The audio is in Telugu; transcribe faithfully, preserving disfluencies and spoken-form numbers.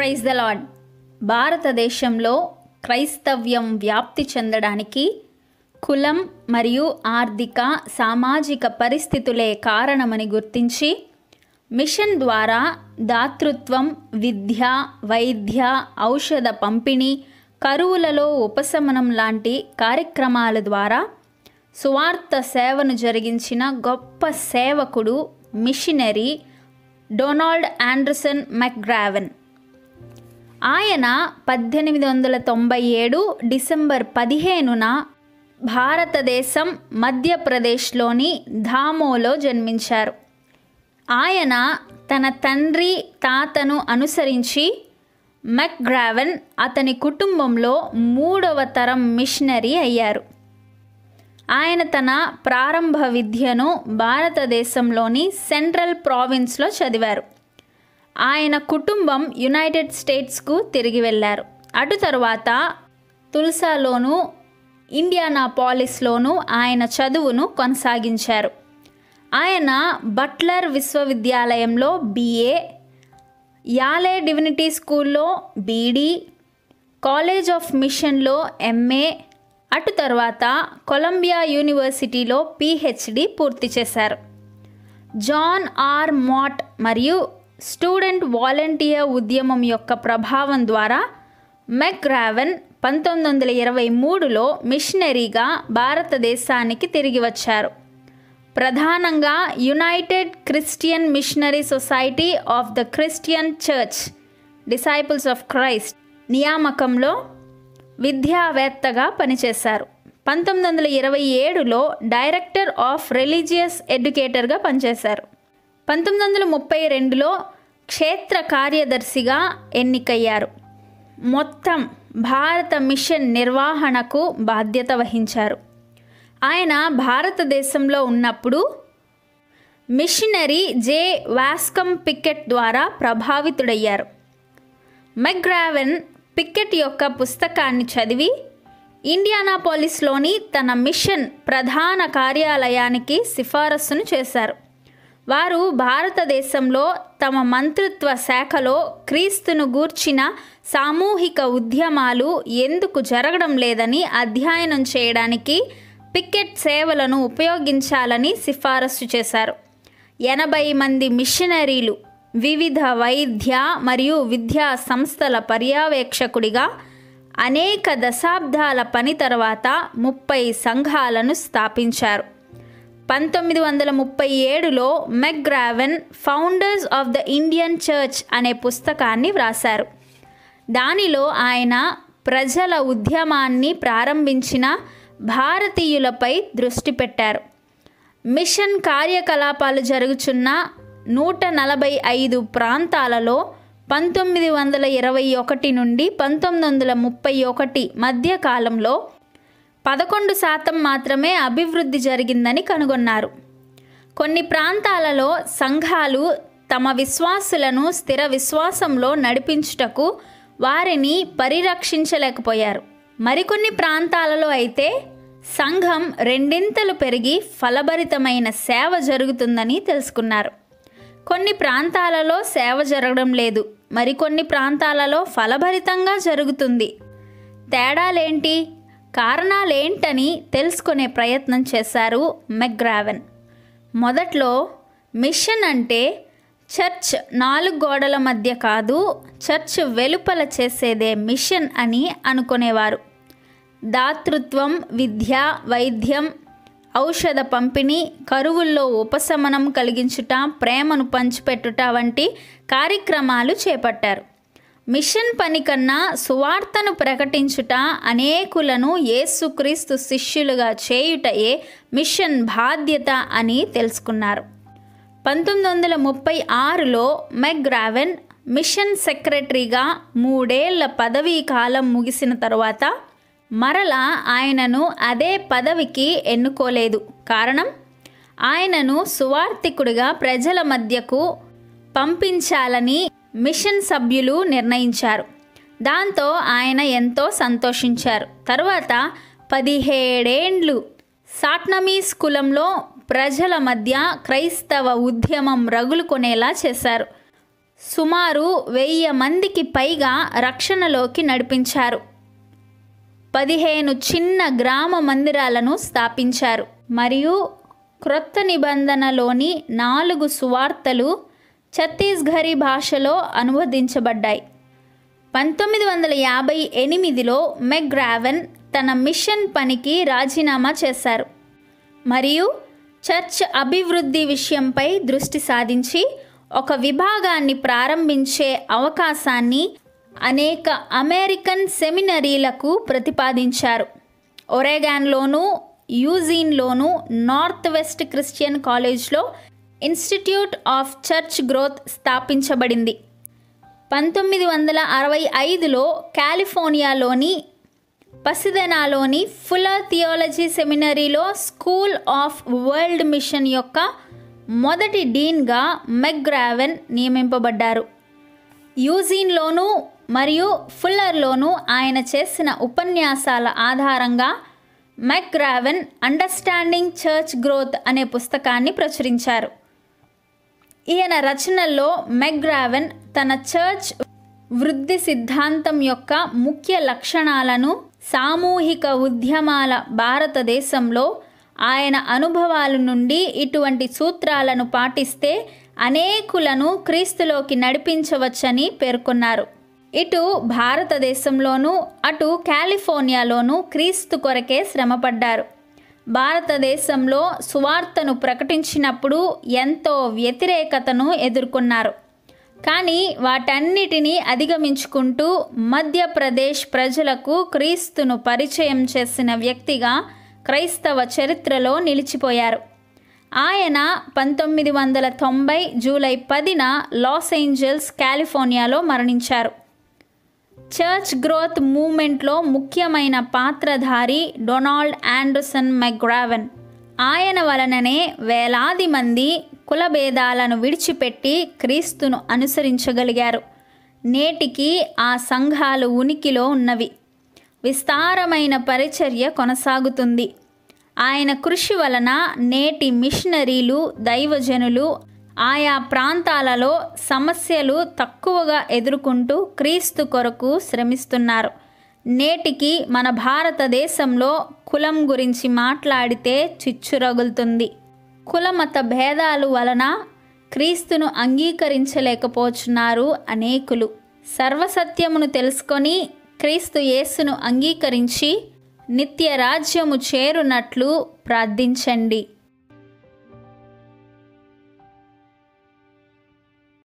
Praise the lord. భారతదేశంలో క్రైస్తవ్యం వ్యాప్తి చెందడానికి కులం మరియు ఆర్థిక సామాజిక పరిస్థితులే కారణమని గుర్తించి మిషన్ ద్వారా దాతృత్వం, విద్య, వైద్య, ఔషధ పంపిణీ, కరువులలో ఉపశమనం లాంటి కార్యక్రమాల ద్వారా సువార్త సేవను జరిగించిన గొప్ప సేవకుడు మిషనరీ డొనాల్డ్ ఆండర్సన్ మెక్గ్రావెన్. ఆయన పద్దెనిమిది వందల తొంభై ఏడు డిసెంబర్ పదిహేనున భారతదేశం మధ్యప్రదేశ్లోని ధామోలో జన్మించారు. ఆయన తన తండ్రి తాతను అనుసరించి మెక్గ్రావెన్ అతని కుటుంబంలో మూడవ తరం మిషనరీ అయ్యారు. ఆయన తన ప్రారంభ విద్యను భారతదేశంలోని సెంట్రల్ ప్రావిన్స్లో చదివారు. ఆయన కుటుంబం యునైటెడ్ స్టేట్స్కు తిరిగి వెళ్ళారు. అటు తరువాత తుల్సాలోను ఇండియానాపాలిస్లోను ఆయన చదువును కొనసాగించారు. ఆయన బట్లర్ విశ్వవిద్యాలయంలో బిఏ, యాలే డివినిటీ స్కూల్లో బీడీ, కాలేజ్ ఆఫ్ మిషన్లో ఎంఏ, అటు తర్వాత కొలంబియా యూనివర్సిటీలో పిహెచ్డి పూర్తి చేశారు. జాన్ ఆర్ మాట్ మరియు స్టూడెంట్ వాలంటీర్ ఉద్యమం యొక్క ప్రభావం ద్వారా మెక్గ్రావెన్ పంతొమ్మిది వందల ఇరవై మూడులో మిషనరీగా భారతదేశానికి తిరిగి వచ్చారు. ప్రధానంగా United Christian machinery society of the Christian church, disciples of Christ నియామకంలో విద్యావేత్తగా పనిచేశారు. పంతొమ్మిది వందల ఇరవై ఏడులో డైరెక్టర్ ఆఫ్ రిలీజియస్ ఎడ్యుకేటర్గా పనిచేశారు. పంతొమ్మిది వందల ముప్పై రెండులో క్షేత్ర కార్యదర్శిగా ఎన్నికయ్యారు. మొత్తం భారత మిషన్ నిర్వహణకు బాధ్యత వహించారు. ఆయన భారతదేశంలో ఉన్నప్పుడు మిషనరీ జే. వాస్కమ్ పికెట్ ద్వారా ప్రభావితుడయ్యారు. మెక్గ్రావెన్ పికెట్ యొక్క పుస్తకాన్ని చదివి ఇండియానాపాలిస్లోని తన మిషన్ ప్రధాన కార్యాలయానికి సిఫారసును చేశారు. వారు భారతదేశంలో తమ మంత్రిత్వ శాఖలో క్రీస్తును గూర్చిన సామూహిక ఉద్యమాలు ఎందుకు జరగడం లేదని అధ్యయనం చేయడానికి పికెట్ సేవలను ఉపయోగించాలని సిఫారసు చేశారు. ఎనభై మంది మిషనరీలు వివిధ వైద్య మరియు విద్యా సంస్థల పర్యవేక్షకుడిగా అనేక దశాబ్దాల పని తర్వాత ముప్పై సంఘాలను స్థాపించారు. పంతొమ్మిది వందల ముప్పై ఏడులో McGavran founders of the Indian church అనే పుస్తకాన్ని వ్రాశారు. దానిలో ఆయన ప్రజల ఉద్యమాన్ని ప్రారంభించిన భారతీయులపై దృష్టి పెట్టారు. మిషన్ కార్యకలాపాలు జరుగుచున్న నూట నలభై ఐదు ప్రాంతాలలో పంతొమ్మిది వందల ఇరవై ఒకటి నుండి పంతొమ్మిది వందల ముప్పై ఒకటి మధ్య కాలంలో పదకొండు శాతం మాత్రమే అభివృద్ధి జరిగిందని కనుగొన్నారు. కొన్ని ప్రాంతాలలో సంఘాలు తమ విశ్వాసులను స్థిర విశ్వాసంలో నడిపించుటకు వారిని పరిరక్షించలేకపోయారు. మరికొన్ని ప్రాంతాలలో అయితే సంఘం రెండింతలు పెరిగి ఫలభరితమైన సేవ జరుగుతుందని తెలుసుకున్నారు. కొన్ని ప్రాంతాలలో సేవ జరగడం లేదు, మరికొన్ని ప్రాంతాలలో ఫలభరితంగా జరుగుతుంది. తేడాలేంటి, కారణాలేంటని తెలుసుకునే ప్రయత్నం చేశారు మెక్గ్రావెన్. మొదట్లో మిషన్ అంటే చర్చ్ నాలుగు గోడల మధ్య కాదు, చర్చ్ వెలుపల చేసేదే మిషన్ అని అనుకునేవారు. దాతృత్వం, విద్య, వైద్యం, ఔషధ పంపిణీ, కరువుల్లో ఉపశమనం కలిగించుట, ప్రేమను పంచిపెట్టుట వంటి కార్యక్రమాలు చేపట్టారు. మిషన్ పని కన్నా సువార్తను ప్రకటించుట, అనేకులను యేసుక్రీస్తు శిష్యులుగా చేయుటయే మిషన్ బాధ్యత అని తెలుసుకున్నారు. పంతొమ్మిది వందల ముప్పై ఆరులో మెక్గ్రావెన్ మిషన్ సెక్రటరీగా మూడేళ్ల పదవీ కాలం ముగిసిన తరువాత మరలా ఆయనను అదే పదవికి ఎన్నుకోలేదు. కారణం, ఆయనను సువార్థికుడిగా ప్రజల మధ్యకు పంపించాలని మిషన్ సభ్యులు నిర్ణయించారు. దాంతో ఆయన ఎంతో సంతోషించారు. తర్వాత పదిహేడేండ్లు సాట్నమీస్ కులంలో ప్రజల మధ్య క్రైస్తవ ఉద్యమం రగులుకొనేలా చేశారు. సుమారు వెయ్యి మందికి పైగా రక్షణలోకి నడిపించారు. పదిహేను చిన్న గ్రామ మందిరాలను స్థాపించారు మరియు క్రొత్త నిబంధనలోని నాలుగు సువార్తలు ఛత్తీస్గఢీ భాషలో అనువదించబడ్డాయి. పంతొమ్మిది వందల యాభై ఎనిమిదిలో మెగ్రావెన్ తన మిషన్ పనికి రాజీనామా చేశారు మరియు చర్చ్ అభివృద్ధి విషయంపై దృష్టి సాధించి ఒక విభాగాన్ని ప్రారంభించే అవకాశాన్ని అనేక అమెరికన్ సెమినరీలకు ప్రతిపాదించారు. ఒరేగాన్లోను యూజీన్లోను నార్త్ వెస్ట్ క్రిస్టియన్ కాలేజ్లో ఇన్స్టిట్యూట్ ఆఫ్ చర్చ్ గ్రోత్ స్థాపించబడింది. పంతొమ్మిది వందల అరవై ఐదులో కాలిఫోర్నియాలోని పసిదెనాలోని ఫుల్లర్ థియాలజీ సెమినరీలో స్కూల్ ఆఫ్ వరల్డ్ మిషన్ యొక్క మొదటి డీన్గా మెగ్రావెన్ నియమింపబడ్డారు. యూజీన్లోను మరియు ఫుల్లర్లోను ఆయన చేసిన ఉపన్యాసాల ఆధారంగా మెగ్రావెన్ అండర్స్టాండింగ్ చర్చ్ గ్రోత్ అనే పుస్తకాన్ని ప్రచురించారు. ఈయన రచనల్లో మెగ్రావెన్ తన చర్చ్ వృద్ధి సిద్ధాంతం యొక్క ముఖ్య లక్షణాలను, సామూహిక ఉద్యమాల భారతదేశంలో ఆయన అనుభవాల నుండి ఇటువంటి సూత్రాలను పాటిస్తే అనేకులను క్రీస్తులోకి నడిపించవచ్చని పేర్కొన్నారు. ఇటు భారతదేశంలోనూ అటు కాలిఫోర్నియాలోనూ క్రీస్తు కొరకే శ్రమపడ్డారు. భారతదేశంలో సువార్తను ప్రకటించినప్పుడు ఎంతో వ్యతిరేకతను ఎదుర్కొన్నారు, కానీ వాటన్నిటినీ అధిగమించుకుంటూ మధ్యప్రదేశ్ ప్రజలకు క్రీస్తును పరిచయం చేసిన వ్యక్తిగా క్రైస్తవ చరిత్రలో నిలిచిపోయారు. ఆయన పంతొమ్మిది వందల తొంభై జూలై పదిన లాస్ ఏంజల్స్, కాలిఫోర్నియాలో మరణించారు. చర్చ్ గ్రోత్ మూవ్మెంట్లో ముఖ్యమైన పాత్రధారి డొనాల్డ్ ఆండర్సన్ మెగ్రావెన్. ఆయన వలననే వేలాది మంది కులభేదాలను విడిచిపెట్టి క్రీస్తును అనుసరించగలిగారు. నేటికి ఆ సంఘాలు ఉనికిలో ఉన్నవి. విస్తారమైన పరిచర్య కొనసాగుతుంది. ఆయన కృషి వలన నేటి మిషనరీలు, దైవజనులు ఆయా ప్రాంతాలలో సమస్యలు తక్కువగా ఎదుర్కొంటూ క్రీస్తు కొరకు శ్రమిస్తున్నారు. నేటికి మన భారతదేశంలో కులం గురించి మాట్లాడితే చిచ్చురగులుతుంది. కులమత భేదాలు వలన క్రీస్తును అంగీకరించలేకపోతున్నారు అనేకులు. సర్వసత్యమును తెలుసుకొని క్రీస్తు యేసును అంగీకరించి నిత్య రాజ్యము చేరునట్లు ప్రార్థించండి.